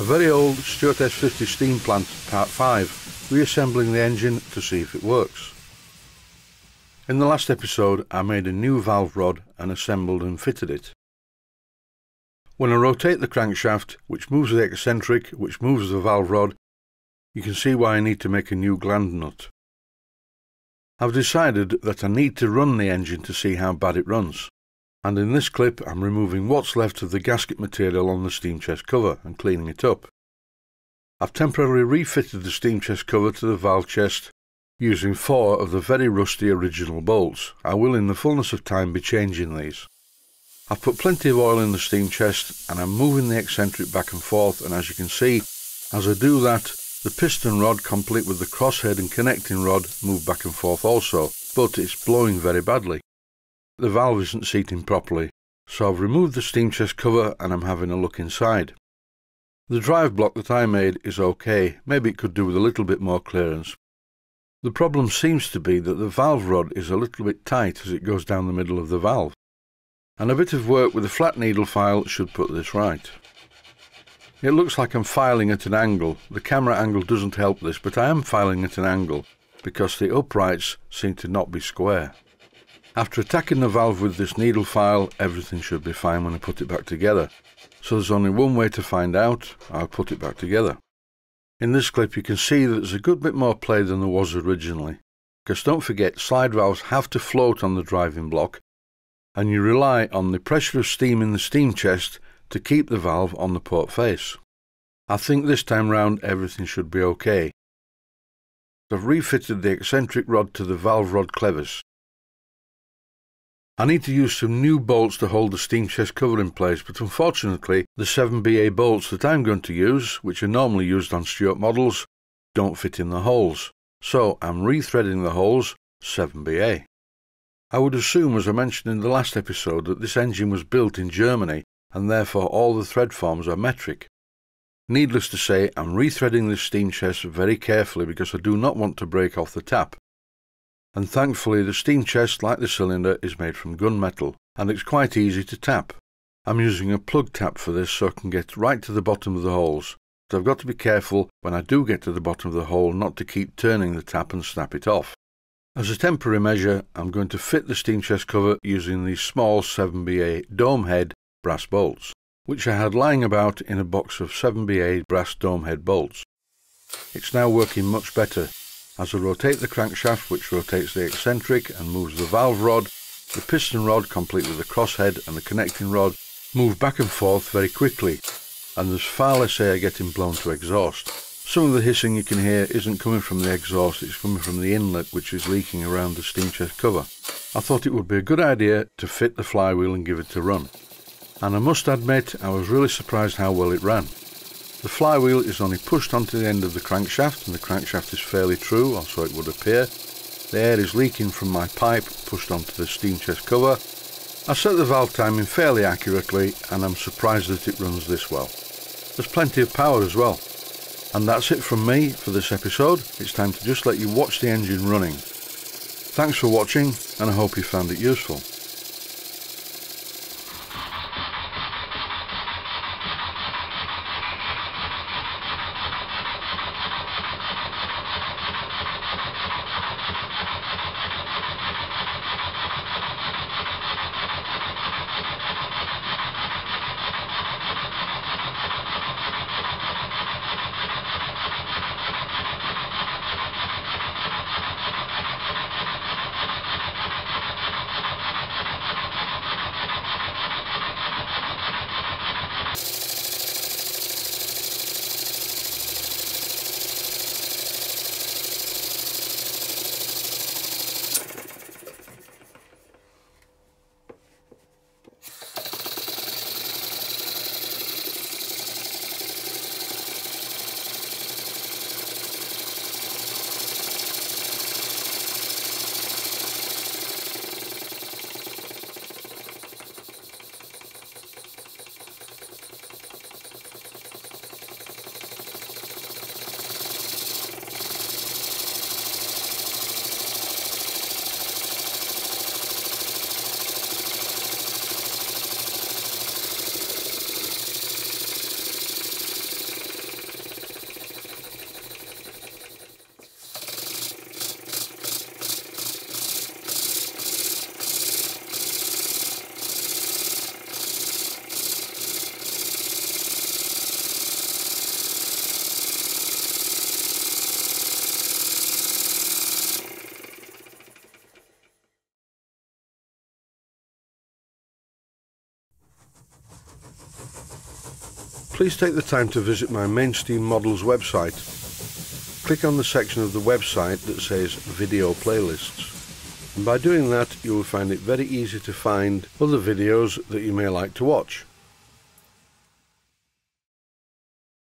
A very old Stuart S50 steam plant, part 5, reassembling the engine to see if it works. In the last episode I made a new valve rod and assembled and fitted it. When I rotate the crankshaft, which moves the eccentric, which moves the valve rod, you can see why I need to make a new gland nut. I've decided that I need to run the engine to see how bad it runs, and in this clip I'm removing what's left of the gasket material on the steam chest cover and cleaning it up. I've temporarily refitted the steam chest cover to the valve chest using 4 of the very rusty original bolts. I will in the fullness of time be changing these. I've put plenty of oil in the steam chest and I'm moving the eccentric back and forth, and as you can see, as I do that, the piston rod complete with the crosshead and connecting rod move back and forth also, but it's blowing very badly. The valve isn't seating properly, so I've removed the steam chest cover and I'm having a look inside. The drive block that I made is okay, maybe it could do with a little bit more clearance. The problem seems to be that the valve rod is a little bit tight as it goes down the middle of the valve, and a bit of work with a flat needle file should put this right. It looks like I'm filing at an angle. The camera angle doesn't help this, but I am filing at an angle because the uprights seem to not be square. After attacking the valve with this needle file, everything should be fine when I put it back together. So there's only one way to find out. I'll put it back together. In this clip you can see that there's a good bit more play than there was originally, because don't forget, slide valves have to float on the driving block, and you rely on the pressure of steam in the steam chest to keep the valve on the port face. I think this time round everything should be okay. I've refitted the eccentric rod to the valve rod clevis. I need to use some new bolts to hold the steam chest cover in place, but unfortunately the 7BA bolts that I'm going to use, which are normally used on Stuart models, don't fit in the holes. So I'm rethreading the holes 7BA. I would assume, as I mentioned in the last episode, that this engine was built in Germany and therefore all the thread forms are metric. Needless to say, I'm rethreading this steam chest very carefully because I do not want to break off the tap. And thankfully the steam chest, like the cylinder, is made from gunmetal and it's quite easy to tap. I'm using a plug tap for this so I can get right to the bottom of the holes, but I've got to be careful when I do get to the bottom of the hole not to keep turning the tap and snap it off. As a temporary measure, I'm going to fit the steam chest cover using these small 7BA dome head brass bolts, which I had lying about in a box of 7BA brass dome head bolts. It's now working much better. As I rotate the crankshaft, which rotates the eccentric and moves the valve rod, the piston rod, complete with the crosshead and the connecting rod, move back and forth very quickly, and there's far less air getting blown to exhaust. Some of the hissing you can hear isn't coming from the exhaust, it's coming from the inlet which is leaking around the steam chest cover. I thought it would be a good idea to fit the flywheel and give it a run. And I must admit, I was really surprised how well it ran. The flywheel is only pushed onto the end of the crankshaft, and the crankshaft is fairly true, or so it would appear. The air is leaking from my pipe, pushed onto the steam chest cover. I set the valve timing fairly accurately, and I'm surprised that it runs this well. There's plenty of power as well. And that's it from me for this episode. It's time to just let you watch the engine running. Thanks for watching, and I hope you found it useful. please take the time to visit my MainSteam Models website. Click on the section of the website that says Video Playlists, and by doing that you will find it very easy to find other videos that you may like to watch.